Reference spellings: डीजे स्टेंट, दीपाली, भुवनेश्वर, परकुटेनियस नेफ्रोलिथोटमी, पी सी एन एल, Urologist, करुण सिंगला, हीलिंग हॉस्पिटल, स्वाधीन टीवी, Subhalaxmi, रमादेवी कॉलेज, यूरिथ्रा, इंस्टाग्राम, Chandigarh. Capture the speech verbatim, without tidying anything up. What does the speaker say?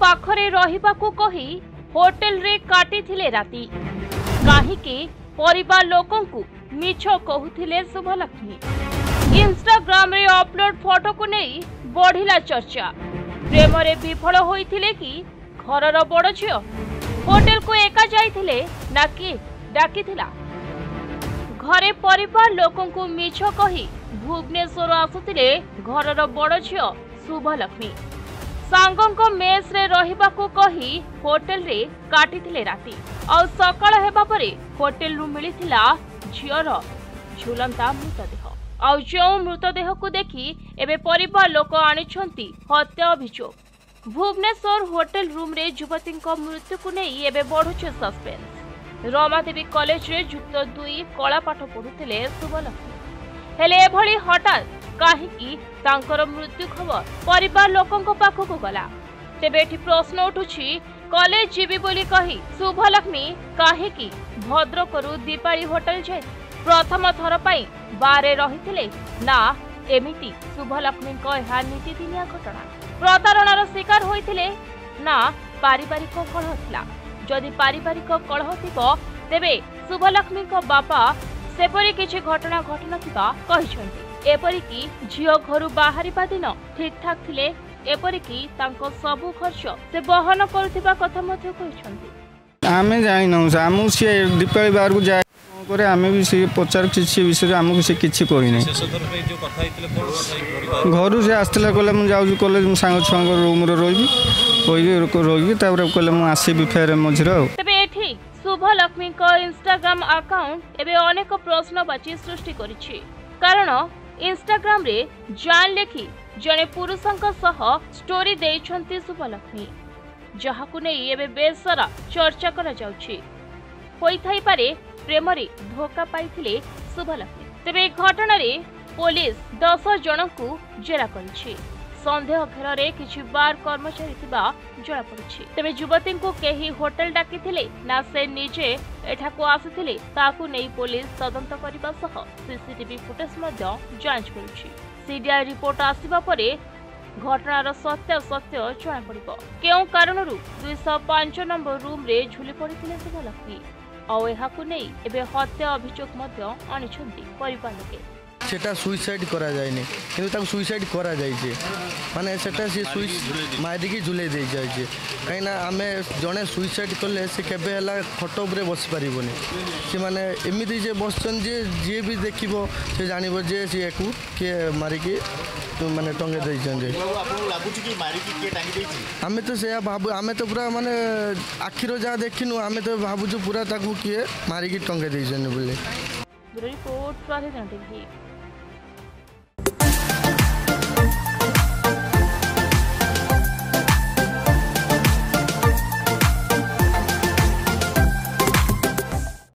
पाखरे रहिबाकु कही होटल रे काटी थिले राती काहिके परिवार लोकंकु मिछो कहूथिले शुभलक्ष्मी। इंस्टाग्राम रे अपलोड फोटो को नहीं बढ़िला चर्चा। प्रेम रे विफल होइथिले कि घरर बड़ झियो होटल को एका जाइथिले ना कि डाकिथिला। घरे परिवार लोकंकु मिछो कही भुवनेश्वर आसुथिले घरर बड़ झियो शुभलक्ष्मी। सांगों मेस रे रहिबाकु कही होटल रे काटिथिले राती और सकाळ हेबा परे होटल रु मिलिथिला झियर झुलंता मृतदेह। और जो मृतदेह को देखी एबे परिवार लोक आनिछंती हत्या अभियोग। भुवनेश्वर होटल रूम रे युवती मृत्यु को नहीं एबे बढ़ुछे सस्पेन्स। रमादेवी कॉलेज रे जुक्त दुई कला पाठ पढ़ुथिले शुभलक्ष्मी। हेले एभली हठात काहिकी तांकर मृत्यु खबर परिवार लोकंक पाखकु गला। तेबे एठी प्रश्न उठुछि कॉलेज जीवी बोली कही शुभलक्ष्मी काहिकी भद्रकरु दीपाली होटल जे प्रथम थर पाई बारे रहिथिले ना एमिति शुभलक्ष्मी को एहा नीतिदिनिया घटना। प्रतारणार शिकार होइथिले ना पारिवारिक कलह थिला। जदि पारिवारिक कलह थिबो तेबे शुभलक्ष्मी को बापा सेपरि किछि घटना घटना थिबा कहिसंति। एपरिकी झीओ घर बाहर दिन ठीक ठाक थिले एपरिकी तांको सबु खर्च से बहन करुवा कथा आमे जाई नौ आम सी दीपावली बाहर को जाए करे आमे भी सी पचार किसी विषय आमको सी किसी कोई नहीं। घर से आसला कहला मु जाऊ कॉलेज मु सांग छुआ रूम रे रही रही कहला मु आसबी फेर मझिर। तबे एठी शुभलक्ष्मी को इंस्टाग्राम अकाउंट एबे अनेक प्रश्नवाची सृष्टि करिछि। कारण इंस्टाग्राम रे जान लेखी जने पुरुषंक सह स्टोरी देइछंती शुभलक्ष्मी जहाकु नै एबे बेसरा चर्चा करा जाउछि। होइथाई पारे प्रेम रे धोखा पाइथिले शुभलक्ष्मी। तेबे घटना रे पुलिस दस जनकु जेरा करिछि। संदेह घेर रे किछि बार कर्मचारी थिबा जणा पड़छि। तेबे युवतींकु केही होटल डाकिथिले ना से निजे एठाकु आसिथिले ताकु नै पुलिस तदंत करिबा सह सीसीटीवी फुटेज मध्य जांच करुछि। सीडीआई रिपोर्ट आसीबा परे घटनार सत्य सत्य जणा पड़िबो। केउ कारणरु दो सौ पाँच नंबर रूम रे झुली पड़िथिले शुभलक्ष्मी और एहाकु नै एबे हत्या अभियोग मध्य आनिछंती परिवार लोके। सेटा सुइसाइड करा जायने किंतु ताको सुइसाइड करा जायछे माने सेटा से सुइस मारी की झुले दे जायछे कहीं ना आमे जने सुइसाइड करले से केबे हला खटो ऊपर बस परिबोनी। से माने एमिति जे बसचन जे जे भी देखिबो से जानिबो जे से एकु के मारी की तो माने टंगे दे जायछे। आपन लागुछ कि मारी की के टांगी देछि हमें तो से बाबू हमें तो पूरा माने आखिरो जा देखिनु हमें तो बाबूजो पूरा ताको के मारी की टंगे दे जायछे बोले। Bureau report स्वाधीन टीवी।